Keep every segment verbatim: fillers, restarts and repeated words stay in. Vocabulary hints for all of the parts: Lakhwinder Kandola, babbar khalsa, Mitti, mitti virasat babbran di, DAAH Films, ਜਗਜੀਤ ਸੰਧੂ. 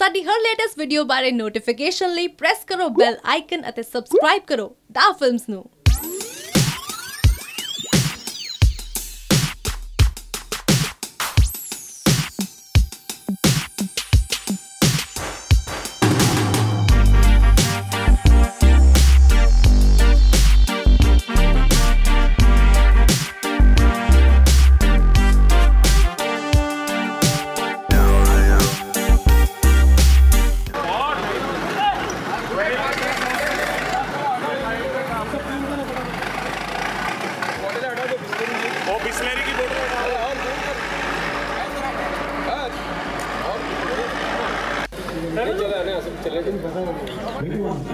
साडी हर latest video बारे notification ले प्रेस करो बेल आइकन अते सब्सक्राइब करो डाह फिल्म्स नो।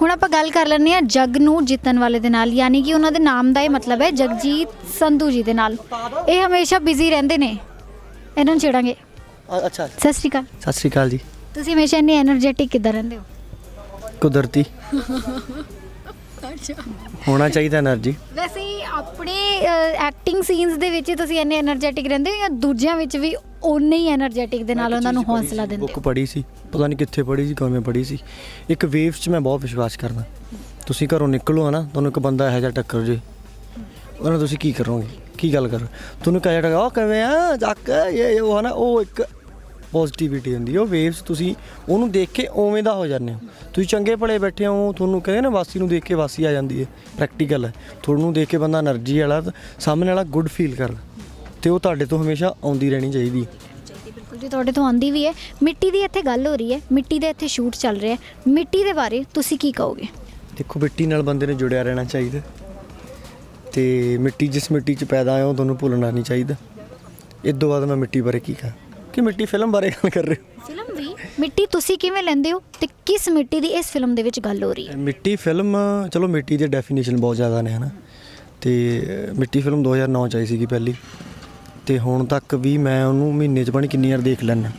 ਹੁਣ ਆਪਾਂ ਗੱਲ ਕਰ ਲੈਂਦੇ ਹਾਂ ਜਗ ਨੂੰ ਜਿੱਤਣ ਵਾਲੇ ਦੇ ਨਾਲ, ਯਾਨੀ ਕਿ ਉਹਨਾਂ ਦੇ ਨਾਮ ਦਾ ਇਹ ਮਤਲਬ ਹੈ ਜਗਜੀਤ ਸੰਧੂ ਜੀ ਦੇ ਨਾਲ। ਇਹ ਹਮੇਸ਼ਾ ਬਿਜ਼ੀ ਰਹਿੰਦੇ ਨੇ, ਇਹਨਾਂ ਨੂੰ ਛੇੜਾਂਗੇ। ਅੱਛਾ, ਸਤਿ ਸ਼੍ਰੀ ਅਕਾਲ। ਸਤਿ ਸ਼੍ਰੀ ਅਕਾਲ ਜੀ। ਤੁਸੀਂ ਹਮੇਸ਼ਾ ਇੰਨੇ ਐਨਰਜੈਟਿਕ ਕਿੱਦਾਂ ਰਹਿੰਦੇ ਹੋ? ਕੁਦਰਤੀ ਹੋਣਾ ਚਾਹੀਦਾ ਐਨਰਜੀ। ਵੈਸੇ ਆਪਣੇ ਐਕਟਿੰਗ ਸੀਨਸ ਦੇ ਵਿੱਚ ਤੁਸੀਂ ਇੰਨੇ ਐਨਰਜੈਟਿਕ ਰਹਿੰਦੇ ਹੋ ਜਾਂ ਦੂਜਿਆਂ ਵਿੱਚ ਵੀ ਉਨੇ ਹੀ ਐਨਰਜੈਟਿਕ ਦੇ ਨਾਲ ਉਹਨਾਂ ਨੂੰ ਹੌਸਲਾ ਦਿੰਦੇ ਹੋ? ਬੁੱਕ ਪੜ੍ਹੀ ਸੀ, ਪਤਾ ਨਹੀਂ ਕਿੱਥੇ ਪੜ੍ਹੀ ਸੀ, ਕਿਵੇਂ ਪੜ੍ਹੀ ਸੀ। ਇੱਕ ਵੇਵਸ 'ਚ ਮੈਂ ਬਹੁਤ ਵਿਸ਼ਵਾਸ ਕਰਦਾ। ਤੁਸੀਂ ਘਰੋਂ ਨਿਕਲੋ ਨਾ, ਤੁਹਾਨੂੰ ਇੱਕ ਬੰਦਾ ਇਹੋ ਜਿਹਾ ਟੱਕਰ ਜੇ, ਉਹਨਾਂ ਤੁਸੀਂ ਕੀ ਕਰੋਗੇ, ਕੀ ਗੱਲ ਕਰੋ? ਤੁਹਾਨੂੰ ਕਹਿ ਟੱਕਰ ਉਹ ਕਿਵੇਂ ਆ ਚੱਕ ਇਹ ਉਹ ਹੈ ਨਾ, ਉਹ ਇੱਕ ਪੋਜ਼ੀਟਿਵਿਟੀ ਹੁੰਦੀ। ਉਹ ਵੇਵਸ ਤੁਸੀਂ ਉਹਨੂੰ ਦੇਖ ਕੇ ਉਵੇਂ ਦਾ ਹੋ ਜਾਂਦੇ ਹੋ। ਤੁਸੀਂ ਚੰਗੇ ਭਲੇ ਬੈਠੇ ਹੋ, ਤੁਹਾਨੂੰ ਕਹਿੰਦੇ ਨਾ ਵਾਸੀ ਨੂੰ ਦੇਖ ਕੇ ਵਾਸੀ ਆ ਜਾਂਦੀ ਹੈ। ਪ੍ਰੈਕਟੀਕਲ ਹੈ, ਤੁਹਾਨੂੰ ਦੇਖ ਕੇ ਬੰਦਾ ਐਨਰਜੀ ਵਾਲਾ, ਸਾਹਮਣੇ ਵਾਲਾ ਗੁੱਡ ਫੀਲ ਕਰਦਾ, ਤੇ ਉਹ ਤੁਹਾਡੇ ਤੋਂ ਹਮੇਸ਼ਾ ਆਉਂਦੀ ਰਹਿਣੀ ਚਾਹੀਦੀ। ਬਿਲਕੁਲ ਜੀ, ਤੁਹਾਡੇ ਤੋਂ ਆਉਂਦੀ ਵੀ ਹੈ। ਮਿੱਟੀ ਦੀ ਇੱਥੇ ਗੱਲ ਹੋ ਰਹੀ ਹੈ, ਮਿੱਟੀ ਦੇ ਇੱਥੇ ਸ਼ੂਟ ਚੱਲ ਰਿਹਾ। ਮਿੱਟੀ ਦੇ ਬਾਰੇ ਤੁਸੀਂ ਕੀ ਕਹੋਗੇ? ਦੇਖੋ, ਮਿੱਟੀ ਨਾਲ ਬੰਦੇ ਨੂੰ ਜੁੜਿਆ ਰਹਿਣਾ ਚਾਹੀਦਾ, ਤੇ ਮਿੱਟੀ ਜਿਸ ਮਿੱਟੀ 'ਚ ਪੈਦਾ ਹੋਇਆ ਉਹ ਤੁਹਾਨੂੰ ਭੁੱਲਣਾ ਨਹੀਂ ਚਾਹੀਦਾ। ਇਸ ਤੋਂ ਬਾਅਦ ਮੈਂ ਮਿੱਟੀ ਬਾਰੇ ਕੀ ਕਹਾਂ ਕਿ ਮਿੱਟੀ ਫਿਲਮ ਬਾਰੇ ਗੱਲ ਕਰ ਰਹੇ ਹੋ। ਫਿਲਮ ਵੀ ਮਿੱਟੀ ਤੁਸੀਂ ਕਿਵੇਂ ਲੈਂਦੇ ਹੋ ਤੇ ਕਿਸ ਮਿੱਟੀ ਦੀ ਇਸ ਫਿਲਮ ਦੇ ਵਿੱਚ ਗੱਲ ਹੋ ਰਹੀ ਹੈ? ਮਿੱਟੀ ਫਿਲਮ, ਚਲੋ ਮਿੱਟੀ ਦੇ ਡੈਫੀਨੇਸ਼ਨ ਬਹੁਤ ਜ਼ਿਆਦਾ ਨੇ ਹੈ ਨਾ, ਤੇ ਮਿੱਟੀ ਫਿਲਮ ਦੋ ਹਜ਼ਾਰ ਨੌ 'ਚ ਆਈ ਸੀਗੀ ਪਹਿਲੀ, ਤੇ ਹੁਣ ਤੱਕ ਵੀ ਮੈਂ ਉਹਨੂੰ ਮਹੀਨੇ 'ਚ ਪਾਣੀ ਕਿੰਨੀ ਵਾਰ ਦੇਖ ਲੈਂਦਾ।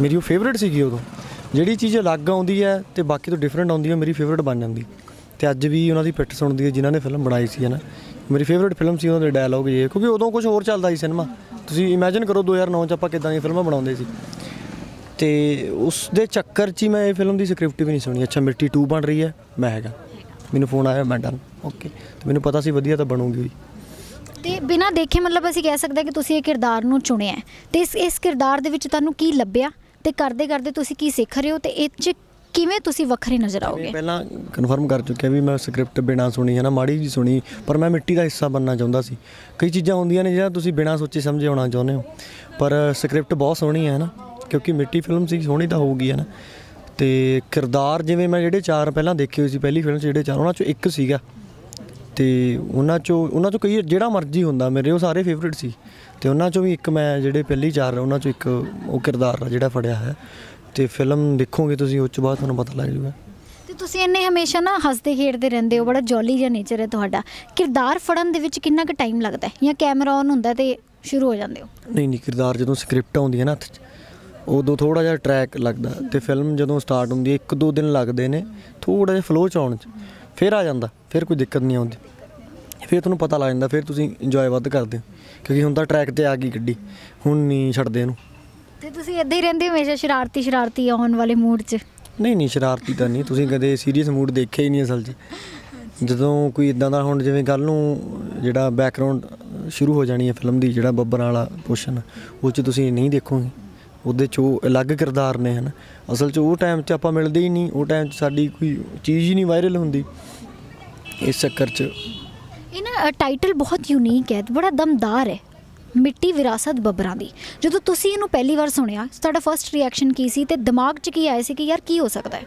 ਮੇਰੀ ਉਹ ਫੇਵਰੇਟ ਸੀਗੀ ਉਦੋਂ। ਜਿਹੜੀ ਚੀਜ਼ ਅਲੱਗ ਆਉਂਦੀ ਹੈ ਤੇ ਬਾਕੀ ਤੋਂ ਡਿਫਰੈਂਟ ਆਉਂਦੀ ਹੈ, ਮੇਰੀ ਫੇਵਰੇਟ ਬਣ ਜਾਂਦੀ। ਤੇ ਅੱਜ ਵੀ ਉਹਨਾਂ ਦੀ ਪਿੱਠ ਸੁਣਦੀ ਹੈ ਜਿਨ੍ਹਾਂ ਨੇ ਫਿਲਮ ਬਣਾਈ ਸੀ ਹੈ ਨਾ। ਮੇਰੀ ਫੇਵਰੇਟ ਫਿਲਮ ਸੀ ਉਹਨਾਂ ਦੇ ਡਾਇਲੋਗ ਇਹ, ਕਿਉਂਕਿ ਉਦੋਂ ਕੁਝ ਹੋਰ ਚੱਲਦਾ ਸੀ ਸਿਨੇਮਾ। ਤੁਸੀਂ ਇਮੇਜਿਨ ਕਰੋ ਦੋ ਹਜ਼ਾਰ ਨੌ 'ਚ ਆਪਾਂ ਕਿੱਦਾਂ ਦੀਆਂ ਫਿਲਮਾਂ ਬਣਾਉਂਦੇ ਸੀ, ਤੇ ਉਸ ਦੇ ਚੱਕਰ 'ਚ ਹੀ ਮੈਂ ਇਹ ਫਿਲਮ ਦੀ ਸਕ੍ਰਿਪਟ ਵੀ ਨਹੀਂ ਸੁਣੀ। ਅੱਛਾ ਮਿੱਟੀ ਟੂ ਬਣ ਰਹੀ ਹੈ, ਮੈਂ ਹੈਗਾ, ਮੈਨੂੰ ਫੋਨ ਆਇਆ, ਮੈਂ ਡਨ ਓਕੇ। ਅਤੇ ਮੈਨੂੰ ਪਤਾ ਸੀ ਵਧੀਆ ਤਾਂ ਬਣੂਗੀ। ਤੇ ਬਿਨਾਂ ਦੇਖੇ ਮਤਲਬ ਅਸੀਂ ਕਹਿ ਸਕਦੇ ਕਿ ਤੁਸੀਂ ਇਹ ਕਿਰਦਾਰ ਨੂੰ ਚੁਣਿਆ, ਤੇ ਇਸ ਇਸ ਕਿਰਦਾਰ ਦੇ ਵਿੱਚ ਤੁਹਾਨੂੰ ਕੀ ਲੱਭਿਆ ਤੇ ਕਰਦੇ ਕਰਦੇ ਤੁਸੀਂ ਕੀ ਸਿੱਖ ਰਹੇ ਹੋ ਤੇ ਇਹ 'ਚ ਕਿਵੇਂ ਤੁਸੀਂ ਵੱਖਰੇ ਨਜ਼ਰ ਆਓਗੇ? ਪਹਿਲਾਂ ਕਨਫਰਮ ਕਰ ਚੁੱਕਿਆ ਵੀ ਮੈਂ ਸਕ੍ਰਿਪਟ ਬਿਨਾਂ ਸੁਣੀ ਹੈ ਨਾ, ਮਾੜੀ ਜੀ ਸੁਣੀ, ਪਰ ਮੈਂ ਮਿੱਟੀ ਦਾ ਹਿੱਸਾ ਬਣਨਾ ਚਾਹੁੰਦਾ ਸੀ। ਕਈ ਚੀਜ਼ਾਂ ਹੁੰਦੀਆਂ ਨੇ ਜਿਹੜਾ ਤੁਸੀਂ ਬਿਨਾਂ ਸੋਚੇ ਸਮਝੇ ਆਉਣਾ ਚਾਹੁੰਦੇ ਹੋ, ਪਰ ਸਕ੍ਰਿਪਟ ਬਹੁਤ ਸੋਹਣੀ ਹੈ ਨਾ, ਕਿਉਂਕਿ ਮਿੱਟੀ ਫਿਲਮ ਸੀ, ਸੋਹਣੀ ਤਾਂ ਹੋਊਗੀ ਹੈ ਨਾ। ਅਤੇ ਕਿਰਦਾਰ ਜਿਵੇਂ ਮੈਂ ਜਿਹੜੇ ਚਾਰ ਪਹਿਲਾਂ ਦੇਖੇ ਹੋਏ ਸੀ ਪਹਿਲੀ ਫਿਲਮ 'ਚ, ਜਿਹੜੇ ਚਾਰ ਉਹਨਾਂ 'ਚੋਂ ਇੱਕ ਸੀਗਾ, ਅਤੇ ਉਹਨਾਂ 'ਚੋਂ ਉਹਨਾਂ 'ਚੋਂ ਕਈ ਜਿਹੜਾ ਮਰਜ਼ੀ ਹੁੰਦਾ, ਮੇਰੇ ਉਹ ਸਾਰੇ ਫੇਵਰੇਟ ਸੀ। ਅਤੇ ਉਹਨਾਂ 'ਚੋਂ ਵੀ ਇੱਕ ਮੈਂ ਜਿਹੜੇ ਪਹਿਲੀ ਚਾਰ ਉਹਨਾਂ 'ਚੋਂ ਇੱਕ ਉਹ ਕਿਰਦਾਰ ਜਿਹੜਾ ਫੜਿਆ ਹੈ, ਅਤੇ ਫਿਲਮ ਦੇਖੋਗੇ ਤੁਸੀਂ ਉਸ ਤੋਂ ਬਾਅਦ ਤੁਹਾਨੂੰ ਪਤਾ ਲੱਗ ਜੂਗਾ। ਅਤੇ ਤੁਸੀਂ ਇੰਨੇ ਹਮੇਸ਼ਾ ਨਾ ਹੱਸਦੇ ਖੇਡਦੇ ਰਹਿੰਦੇ ਹੋ, ਬੜਾ ਜੋਲੀ ਜਿਹਾ ਨੇਚਰ ਹੈ ਤੁਹਾਡਾ। ਕਿਰਦਾਰ ਫੜਨ ਦੇ ਵਿੱਚ ਕਿੰਨਾ ਕੁ ਟਾਈਮ ਲੱਗਦਾ ਜਾਂ ਕੈਮਰਾ ਔਨ ਹੁੰਦਾ ਅਤੇ ਸ਼ੁਰੂ ਹੋ ਜਾਂਦੇ ਹੋ? ਨਹੀਂ ਨਹੀਂ, ਕਿਰਦਾਰ ਜਦੋਂ ਸਕ੍ਰਿਪਟ ਆਉਂਦੀ ਹੈ ਨਾ ਹੱਥ 'ਚ, ਉਦੋਂ ਥੋੜ੍ਹਾ ਜਿਹਾ ਟਰੈਕ ਲੱਗਦਾ, ਅਤੇ ਫਿਲਮ ਜਦੋਂ ਸਟਾਰਟ ਹੁੰਦੀ ਹੈ ਇੱਕ ਦੋ ਦਿਨ ਲੱਗਦੇ ਨੇ ਥੋੜ੍ਹਾ ਜਿਹਾ ਫਲੋ 'ਚ ਆਉਣ 'ਚ, ਫਿਰ ਆ ਜਾਂਦਾ, ਫਿਰ ਕੋਈ ਦਿੱਕਤ ਨਹੀਂ ਆਉਂਦੀ, ਫਿਰ ਤੁਹਾਨੂੰ ਪਤਾ ਲੱਗ ਜਾਂਦਾ, ਫਿਰ ਤੁਸੀਂ ਇੰਜੋਏ ਵੱਧ ਕਰਦੇ ਹੋ, ਕਿਉਂਕਿ ਹੁਣ ਤਾਂ ਟਰੈਕ 'ਤੇ ਆ ਗਈ ਗੱਡੀ, ਹੁਣ ਨਹੀਂ ਛੱਡਦੇ ਇਹਨੂੰ। ਅਤੇ ਤੁਸੀਂ ਇੱਦਾਂ ਹੀ ਰਹਿੰਦੇ ਹੋ ਹਮੇਸ਼ਾ ਸ਼ਰਾਰਤੀ ਸ਼ਰਾਰਤੀ ਆਉਣ ਵਾਲੇ ਮੂਡ 'ਚ? ਨਹੀਂ ਨਹੀਂ, ਸ਼ਰਾਰਤੀ ਤਾਂ ਨਹੀਂ, ਤੁਸੀਂ ਕਦੇ ਸੀਰੀਅਸ ਮੂਡ ਦੇਖਿਆ ਹੀ ਨਹੀਂ ਅਸਲ 'ਚ। ਜਦੋਂ ਕੋਈ ਇੱਦਾਂ ਦਾ, ਹੁਣ ਜਿਵੇਂ ਕੱਲ੍ਹ ਨੂੰ ਜਿਹੜਾ ਬੈਕਗਰਾਊਂਡ ਸ਼ੁਰੂ ਹੋ ਜਾਣੀ ਹੈ ਫਿਲਮ ਦੀ, ਜਿਹੜਾ ਬੱਬਰ ਵਾਲਾ ਪੋਰਸ਼ਨ, ਉਹ 'ਚ ਤੁਸੀਂ ਨਹੀਂ ਦੇਖੋਗੇ, ਉਹਦੇ 'ਚ ਉਹ ਅਲੱਗ ਕਿਰਦਾਰ ਨੇ ਹੈ ਨਾ। ਅਸਲ 'ਚ ਉਹ ਟਾਈਮ 'ਚ ਆਪਾਂ ਮਿਲਦੇ ਹੀ ਨਹੀਂ, ਉਹ ਟਾਈਮ 'ਚ ਸਾਡੀ ਕੋਈ ਚੀਜ਼ ਹੀ ਨਹੀਂ ਵਾਇਰਲ ਹੁੰਦੀ, ਇਸ ਚੱਕਰ 'ਚ। ਇਹ ਨਾ ਟਾਈਟਲ ਬਹੁਤ ਯੂਨੀਕ ਹੈ, ਬੜਾ ਦਮਦਾਰ ਹੈ, ਮਿੱਟੀ ਵਿਰਾਸਤ ਬੱਬਰਾਂ ਦੀ। ਜਦੋਂ ਤੁਸੀਂ ਇਹਨੂੰ ਪਹਿਲੀ ਵਾਰ ਸੁਣਿਆ ਤੁਹਾਡਾ ਫਸਟ ਰਿਐਕਸ਼ਨ ਕੀ ਸੀ, ਅਤੇ ਦਿਮਾਗ 'ਚ ਕੀ ਆਇਆ ਸੀ ਕਿ ਯਾਰ ਕੀ ਹੋ ਸਕਦਾ ਹੈ?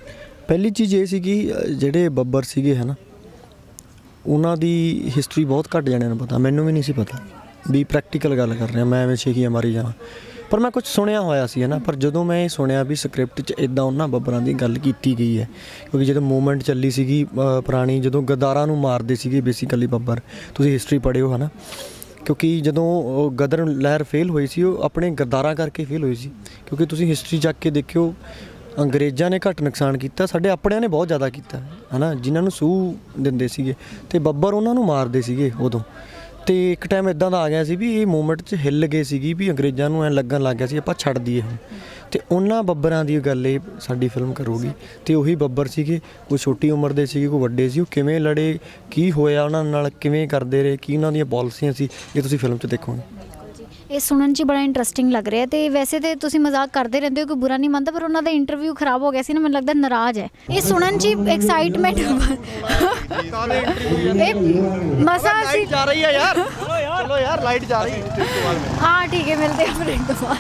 ਪਹਿਲੀ ਚੀਜ਼ ਇਹ ਸੀ ਕਿ ਜਿਹੜੇ ਬੱਬਰ ਸੀਗੇ ਹੈ ਨਾ, उन्होंने हिस्टरी बहुत घट जने पता, मैनू भी नहीं सी पता भी प्रैक्टिकल गल कर रहे हैं, मैं एवं छेकिया मारी जावां। पर मैं कुछ सुनिया होया सी है ना, पर जदों मैं सुनिया भी स्क्रिप्ट च इदा उन्होंने बब्बर की गल की गई है, क्योंकि जो मूवमेंट चली सी पुरानी जो गद्दारां नूं मारदे सी बेसिकली बब्बर, तुसीं हिस्टरी पढ़िओ है ना, क्योंकि जदों गदर लहर फेल हुई सी अपने गद्दारां करके फेल हुई सी, क्योंकि तुसीं हिस्टरी चक के देखिओ अंग्रेज़ों ने घट नुकसान किया, साढ़े अपने ने बहुत ज़्यादा किया है ना, जिन्होंने सूह दिंदे सीगे ते बब्बर उन्होंने मारदे सीगे उदों। तो एक टाइम इदा का आ गया सी भी ये मूवमेंट च हिल गए सी भी अंग्रेज़ों को ऐ लगन लग गया सी आपां छड्ड दीए हुण, तो उन्होंने बब्बरां दी गल ये साडी फिल्म करूगी। तो उही बब्बर सीगे, कोई छोटी उम्र दे सीगे, कोई वड्डे सी, किवें लड़े, की होया उन्हां नाल, किवें करदे रहे, की उन्हां दीयां पॉलिसीआं सी, ये तुसीं फिल्म च देखोगे। ये सुनने में बड़ा इंटरेस्टिंग लग रहा है। तो वैसे तो तुम मजाक करते रहते हो, कोई बुरा नहीं मानता, पर उन्होंने इंटरव्यू खराब हो गया सी ना, मैं लगता नाराज है। ये सुनने में एक्साइटमेंट जा रही है यार, चलो यार लाइट जा रही है। हाँ ठीक है, मिलते हैं ब्रेक के बाद।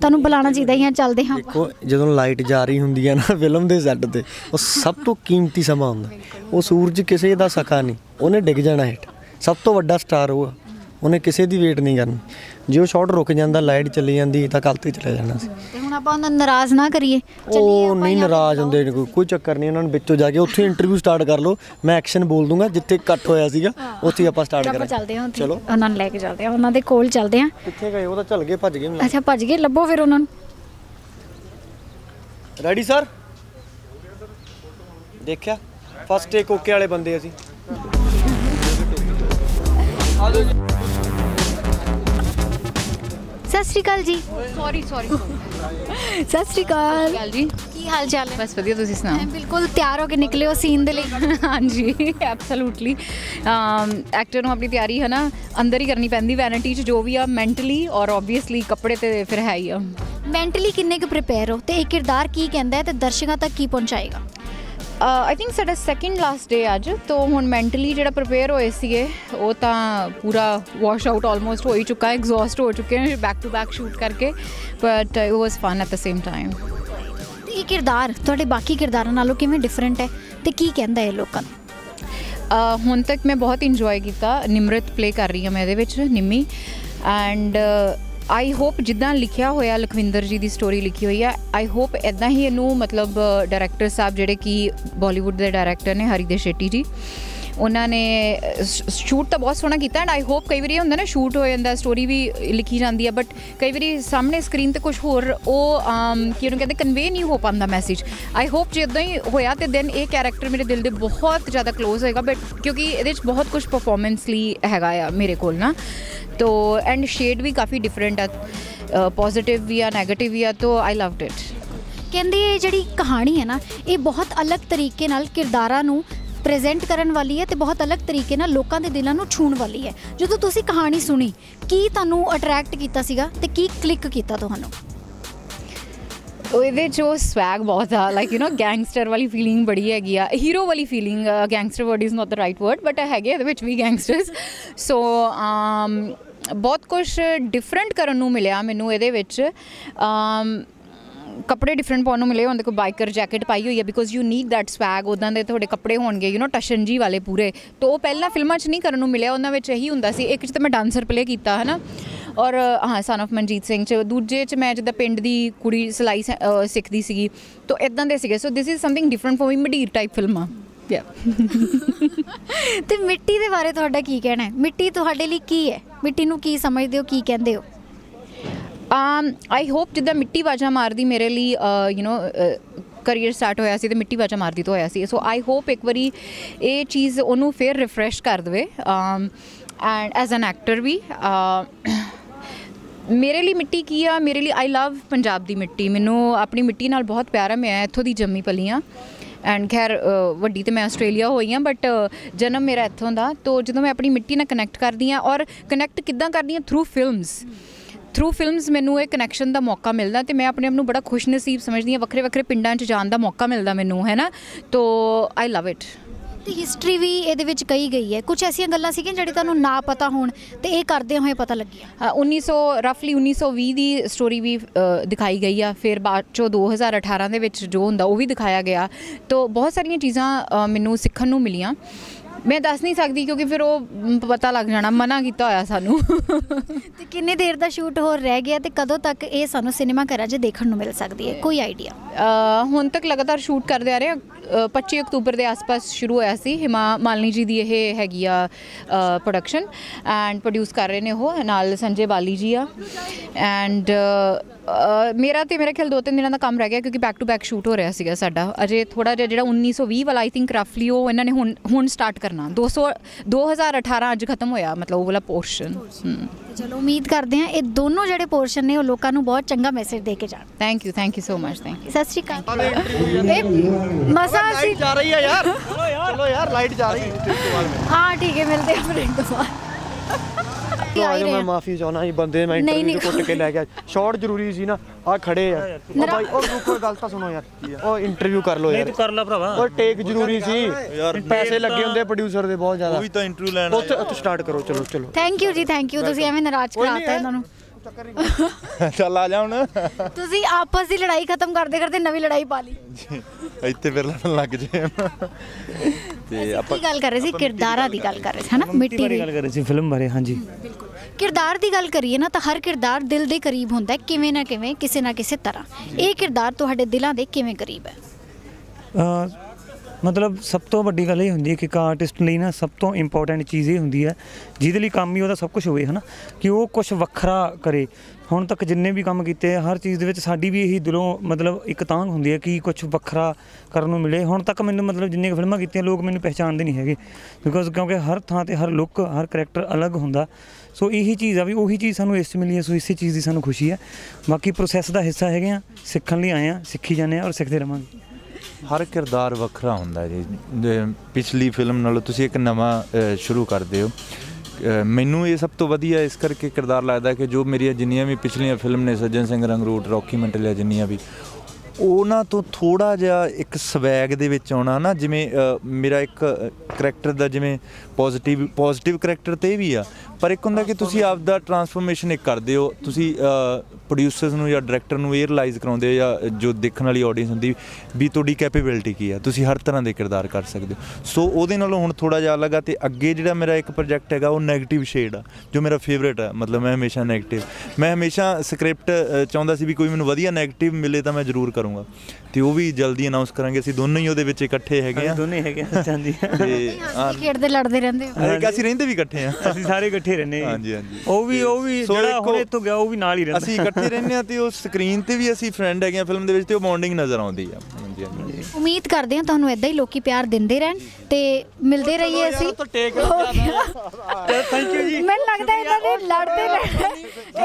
तुहानूं बुलाना चाहिए ही, चलते हाँ। देखो जदों लाइट जा रही हुंदी है ना फिल्म के सैट ते, वो सब तो कीमती समा हुंदा, वो सूरज किसी का सका नहीं, उन्हें डिग जाना हिट, सब तो वड्डा स्टार होगा, उन्हें किसी की वेट नहीं करनी, जो शॉट रुक जाता लाइट चली जाती तो कल तो चले जाना सी। नाराज ना करिए, नहीं नाराज़ होंगे, कोई चक्कर नहीं, उन्होंने बिचों जाके उत्थे इंटरव्यू स्टार्ट कर लो, मैं एक्शन बोल दूंगा, जिथे कट होया सीगा उत्थे आपां स्टार्ट करेंगे। चलते हैं, चलो उन्होंने लैके चलते हैं, उन्होंने कोल चलते हैं। कित्थे गए वो? चल गए, भज गए। अच्छा भज गए, लभो फिर उन्होंने। Ready sir? देखा फस्ट टेक ओके वाले बंदे असीं। सत श्री अकाल जी। सॉरी सॉरी सत श्री अकाल जी, की हाल चाल है? बस वधिया, तुसीं सुणाओ? बिल्कुल तैयार हो के निकले हो सीन दे लई? हाँ जी एब्सोल्युटली, एक्टर नूं अपनी तैयारी है ना अंदर ही करनी पैंदी, वैनिटी च जो भी आ, मैंटली और ओबवियसली कपड़े तो फिर है ही आ। मैंटली किन्ने क प्रिपेयर हो, तो एक किरदार की कहता है तो दर्शकों तक की पहुँचाएगा? आई थिंक साढ़ा सैकेंड लास्ट डे अज, तो हूँ मैंटली जोड़ा प्रिपेयर होए थे वो तो पूरा वॉश आउट ऑलमोस्ट हो ही चुका, एग्जॉस्ट हो चुके हैं बैक टू बैक शूट करके, but it was fun at the same time. तो ये किरदार थोड़े बाकी किरदारों नालों किवें डिफरेंट है, तो की कहता है लोगों? हुण तक मैं बहुत इंजॉय किया, निमृत प्ले कर रही हूँ मैं इहदे विच, निम्मी, एंड आई होप जिदा लिखिया होया लखविंदर जी की स्टोरी लिखी हुई है, आई होप इदा ही इनू मतलब डायरैक्टर साहब जोड़े कि बॉलीवुड के डायरैक्टर ने हरीदेव शेट्टी जी, उन्होंने शूट तो बहुत सोहना किया, एंड आई होप कई बार होंगे ना शूट हो जाता, स्टोरी भी लिखी जाती है, बट कई बार सामने स्क्रीन तो कुछ होर वो कि कहते कन्वे नहीं हो पाता मैसेज। आई होप जो इदा ही होया तो दैन ये कैरेक्टर मेरे दिल के बहुत ज़्यादा क्लोज होएगा, बट क्योंकि ये बहुत कुछ परफॉर्मेंसली है मेरे को ना, तो एंड शेड भी काफ़ी डिफरेंट है, पॉजिटिव भी आ नैगेटिव भी आ, तो आई लव्ड इट। कहते जी कहानी है ना ये बहुत अलग तरीके किरदारां नूं प्रेजेंट करन वाली है, तो बहुत अलग तरीके नाल लोकां दे दिलां नूं छूण वाली है। जदों तुसीं कहानी सुनी की तुहानूं अट्रैक्ट कीता सीगा ते की क्लिक कीता तुहानूं? ये जो स्वैग बहुत है, लाइक यू नो गैंगस्टर वाली फीलिंग बड़ी हैगी, हीरो वाली feeling, gangster word is not the right word but हैगे इहदे विच वी गैंगस्टर्स, सो बहुत कुछ डिफरेंट करन नूं मिलिया मैनूं इहदे विच, कपड़े डिफरेंट पाने मिले, उन्हें कोई बाइकर जैकेट पाई हुई है because you need that swag, उदा के थोड़े कपड़े होंगे यू नो टशन जी वाले पूरे, तो वो पहला फिल्मों में नहीं करने को मिले, उन्होंने यही होंगे सी। एक तो मैं डांसर प्ले किया है ना, और हाँ सन ऑफ मनजीत सिंह, दूजे च मैं जिदा पिंड दी कुड़ी सिलाई सीखती सी, तो इदा दे सीगे, so this is something different for me, मडीर टाइप फिल्मां। तो मिट्टी के बारे तुहाडा की कहना है? मिट्टी तुहाडे लई की है? मिट्टी नूं की समझदे हो, की कहंदे हो? आई होप जिदा मिट्टी वाजा मारदी मेरे लिए यू नो करियर स्टार्ट होया सी, तो मिट्टी वाजा मारदी तो होया सी, सो आई होप एक बारी ये चीज़ उन्होंने फिर रिफ्रैश कर दे, एंड एज एन एक्टर भी मेरे लिए मिट्टी की आ, मेरे लिए आई लव पंजाब की मिट्टी, मैनू अपनी मिट्टी नाल बहुत प्यार है, मैं इत्थों की जम्मी पली हाँ, एंड खैर वड्डी तो मैं आस्ट्रेलिया हुई हाँ बट जन्म मेरा इत्थों का, तो जो मैं अपनी मिट्टी नाल कनैक्ट करती हाँ, और कनैक्ट किद्दां करती हाँ थ्रू फिल्म्स, थ्रू फिल्म्स मैनू एक कनैक्शन का मौका मिलता, तो मैं अपने आप नूं बड़ा खुशनसीब समझदी हाँ, वक्रे वक्रे पिंडां च जाण दा मौका मिलता मैनू है ना, तो आई लव इट। ਤੇ हिस्टरी भी ਇਹਦੇ ਵਿੱਚ ਕਹੀ ਗਈ ਹੈ, ਕੁਝ ਐਸੀਆਂ ਗੱਲਾਂ ਸੀ ਕਿ ਜਿਹੜੇ ਤੁਹਾਨੂੰ ਨਾ ਪਤਾ ਹੋਣ ਤੇ ਇਹ ਕਰਦੇ ਹੋਏ ਪਤਾ ਲੱਗਿਆ। उन्नीस सौ ਰਫਲੀ उन्नीस सौ बीस ਦੀ ਸਟੋਰੀ ਵੀ ਦਿਖਾਈ ਗਈ ਆ, ਫਿਰ ਬਾਅਦ ਚੋਂ दो हज़ार अठारह ਦੇ ਵਿੱਚ ਜੋ ਹੁੰਦਾ ਉਹ ਵੀ ਦਿਖਾਇਆ ਗਿਆ। तो बहुत ਸਾਰੀਆਂ ਚੀਜ਼ਾਂ ਮੈਨੂੰ ਸਿੱਖਣ ਨੂੰ ਮਿਲੀਆਂ, मैं दस नहीं सकती क्योंकि फिर वो पता लग जाना, मना किया होया सानू। तो कितनी देर का शूट होर रह गया ते कदों तक ये सानू सिनेमा घर च देखने नू मिल सकती है, कोई आइडिया? हुण तक लगातार शूट करदे आ रहे, पच्ची अक्तूबर के आस पास शुरू होया सी। हेमा मालिनी जी दी यह हैगी आ प्रोडक्शन एंड प्रोड्यूस कर रहे ने वो, नाल संजय बाली जी आ। एंड Uh, मेरा तो मेरा ख्याल दो तीन दिनों का काम रह गया क्योंकि बैक टू बैक शूट हो रहा है साडा। अजे थोड़ा जो उन्नीस सौ बीस वाला आई थिंक रफली वो इन्होंने हुण हुण स्टार्ट करना। दो सौ दो हज़ार अठारह अज खत्म होया, मतलब वो वाला पोर्शन। चलो उम्मीद करते हैं ये दोनों जो पोर्शन ने लोगों को बहुत चंगा मैसेज दे के जाए। Thank you, thank you so much, thank you. सत श्री अकाल। हाँ ठीक है, मिलते हैं। मैं माफी चाहना ही बंदे मैं इंटरव्यू को कुट के ले गया, शॉर्ट जरूरी सी ना आ खड़े यार। ओ भाई और रुको, गल तो सुनो यार, ओ इंटरव्यू कर लो यार, तू कर ले भरावा। और टेक जरूरी सी यार, पैसे लगे होंदे प्रोड्यूसर दे बहुत ज्यादा, वो भी तो इंटरव्यू लेना। ओथे स्टार्ट करो, चलो चलो। थैंक यू जी, थैंक यू। ਤੁਸੀਂ ਐਵੇਂ ਨਾਰਾਜ਼ ਕਰਾਤਾ ਇਹਨਾਂ ਨੂੰ। ਚੱਲ ਆ ਜਾ ਹੁਣ। ਤੁਸੀਂ ਆਪਸ ਦੀ ਲੜਾਈ ਖਤਮ ਕਰਦੇ ਕਰਦੇ ਨਵੀਂ ਲੜਾਈ ਪਾ ਲਈ। ਇੱਥੇ ਫਿਰ ਲੜਨ ਲੱਗ ਜੇ। ਤੇ ਆਪਾਂ ਗੱਲ ਕਰ ਰਹੇ ਸੀ ਕਿਰਦਾਰਾਂ ਦੀ, ਗੱਲ ਕਰ ਰਹੇ ਸੀ ਹਨਾ, ਮਿੱਟੀ ਦੀ ਗੱਲ ਕਰ ਰਹੇ ਸੀ ਫਿਲਮ ਬਾਰੇ। ਹਾਂਜੀ ਬਿਲਕੁਲ। किरदार की गल करिए ना तो हर किरदार दिल के करीब होंदा है, किवें ना किवें किसी ना किसी तरह। ये किरदार तुहाडे दिलों के किवें करीब है? आ, मतलब सब तो वड्डी गल ये हुंदी है कि एक आर्टिस्ट लई ना सब तो इंपोर्टेंट चीज़ ये हुंदी है जिहदे लई काम ही उहदा सब कुछ होवे है ना, कि वो कुछ वखरा करे। हुण तक जिन्ने भी काम कीते हर चीज़ दे विच साडी भी यही दिलों मतलब एक तांग हुंदी है कि कुछ वखरा करन नूं मिले। हुण तक मैनूं मतलब जिन्ने क फिल्मां कीतियां लोग मैनूं पहचानदे नहीं हैगे, बिकॉज क्योंकि हर थां ते हर लुक हर करैक्टर अलग हुंदा। सो यही चीज़ आ भी उही चीज़ सानूं इस मिली है, सो इसी चीज़ की सानूं खुशी है। बाकी प्रोसैस का हिस्सा हैगे आ, सीखण लई आए आ, सीखी जाने और सीखते रहांगे। हर किरदार वखरा हुंदा जी, पिछली फिल्म नालों तुसीं एक नवा शुरू करदे हो। मैनू ये सब तो वधिया इस करके किरदार लगदा कि जो मेरी जिन्नियां भी पिछलियां फिल्म ने, सज्जन सिंह रंगरूट, रॉकी मंटलिया, जिन्नियां भी उन्हां तो थोड़ा जिहा एक स्वैग दे विच आउणा ना। जिवें मेरा एक करैक्टर दा जिवें पॉजिटिव पॉजिटिव करैक्टर ते भी आ, पर एक हुंदा कि तुसीं आप दा ट्रांसफॉर्मेशन एक करदे हो। तुसीं प्रोड्यूसर्स नूं जां डायरैक्टर नूं ये रियलाइज़ कराउंदे हो जां जो देखण वाली ऑडियंस हुंदी भी तुहाडी कैपेबिलिटी की आ, तुसीं हर तरह दे किरदार कर सकदे हो। सो ओहदे नालों हुण थोड़ा जिहा अलग आ। ते अग्गे जिहड़ा मेरा एक प्रोजैक्ट हैगा वो नैगेटिव शेड आ, जो मेरा फेवरेट आ। मतलब मैं हमेशा नैगेटिव, मैं हमेशा स्क्रिप्ट चाहुंदा सी भी कोई मैनूं वधिया नैगेटिव मिले तां मैं जरूर करूँगा। तो वो भी जल्दी अनाउंस करांगे। असीं दोनों ही ਉਹਦੇ ਵਿੱਚ ਇਕੱਠੇ ਹੈਗੇ ਆ, ਦੋਨੇ ਹੈਗੇ ਆ। ਹਾਂਜੀ ਖੇਡਦੇ ਲੜਦੇ ਰਹਿੰਦੇ ਆ, ਅਸੀਂ ਰਹਿੰਦੇ ਵੀ ਇਕੱਠੇ ਆ, ਅਸੀਂ ਸਾਰੇ ਇਕੱਠੇ ਰਹਿੰਦੇ ਆ। ਹਾਂਜੀ ਹਾਂਜੀ ਉਹ ਵੀ ਉਹ ਵੀ ਜਿਹੜਾ ਹੁਣ ਇੱਥੋਂ ਗਿਆ ਉਹ ਵੀ ਨਾਲ ਹੀ ਰਹਿੰਦਾ, ਅਸੀਂ ਇਕੱਠੇ ਰਹਿੰਦੇ ਆ। ਤੇ ਉਹ ਸਕਰੀਨ ਤੇ ਵੀ ਅਸੀਂ ਫਰੈਂਡ ਹੈਗੇ ਆ ਫਿਲਮ ਦੇ ਵਿੱਚ, ਤੇ ਉਹ ਬੌਂਡਿੰਗ ਨਜ਼ਰ ਆਉਂਦੀ ਆ। ਹਾਂਜੀ ਹਾਂਜੀ ਉਮੀਦ ਕਰਦੇ ਆ ਤੁਹਾਨੂੰ ਇਦਾਂ ਹੀ ਲੋਕੀ ਪਿਆਰ ਦਿੰਦੇ ਰਹਿਣ ਤੇ ਮਿਲਦੇ ਰਹੀਏ ਅਸੀਂ। ਥੈਂਕ ਯੂ ਜੀ। ਮੈਨੂੰ ਲੱਗਦਾ ਇਹਨਾਂ ਨੇ ਲੜਦੇ ਰਹਿਣਾ,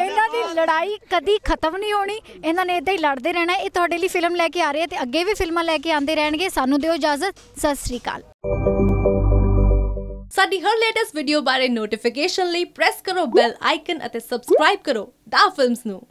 ਇਹਨਾਂ ਦੀ ਲੜਾਈ ਕਦੀ ਖਤਮ ਨਹੀਂ ਹੋਣੀ, ਇਹਨਾਂ ਨੇ ਇਦਾਂ ਹੀ ਲੜਦੇ ਰਹਿਣਾ। ਇਹ ਤੁਹਾਡੇ ਲਈ ਫਿਲਮ ਲੈ ਕੇ ਆ ਰਹੇ ਤੇ ਅੱਗੇ ਵੀ ਫਿਲਮਾਂ ਲੈ ਕੇ ਆਉਂਦੇ ਰਹਿਣਗੇ। ਸਾਨੂੰ ਦਿਓ ਇਜਾਜ਼ਤ, ਸਤਿ ਸ੍ਰੀ ਅਕਾਲ। ਸਾਡੀ ਹਰ ਲੇਟੈਸਟ ਵੀਡੀਓ ਬਾਰੇ ਨੋਟੀਫਿਕੇਸ਼ਨ ਲਈ ਪ੍ਰੈਸ ਕਰੋ ਬੈਲ ਆਈਕਨ ਅਤੇ ਸਬਸਕ੍ਰਾਈਬ ਕਰੋ ਦਾਹ ਫਿਲਮਸ ਨੂੰ।